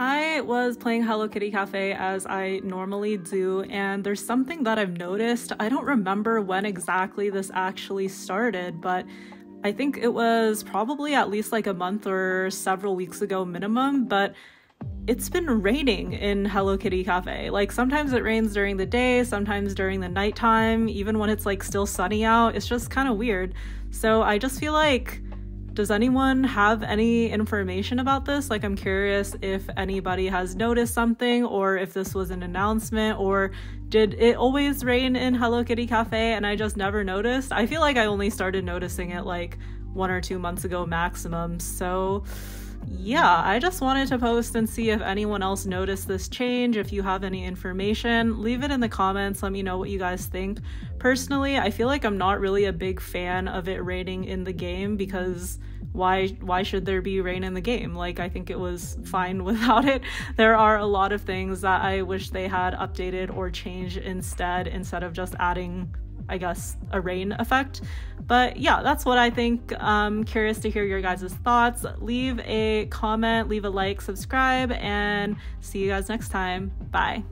I was playing Hello Kitty Cafe as I normally do, and there's something that I've noticed. I don't remember when exactly this actually started, but I think it was probably at least like a month or several weeks ago minimum, but it's been raining in Hello Kitty Cafe. Like sometimes it rains during the day, sometimes during the nighttime, even when it's like still sunny out. It's just kind of weird. So I just feel like, does anyone have any information about this? Like, I'm curious if anybody has noticed something, or if this was an announcement, or did it always rain in Hello Kitty Cafe and I just never noticed? I feel like I only started noticing it like 1 or 2 months ago maximum. So yeah, I just wanted to post and see if anyone else noticed this change. If you have any information, leave it in the comments. Let me know what you guys think. Personally, I feel like I'm not really a big fan of it raining in the game, because why should there be rain in the game? Like, I think it was fine without it. There are a lot of things that I wish they had updated or changed instead of just adding, I guess, a rain effect. But yeah, that's what I think. I'm curious to hear your guys' thoughts. Leave a comment, leave a like, subscribe, and see you guys next time. Bye.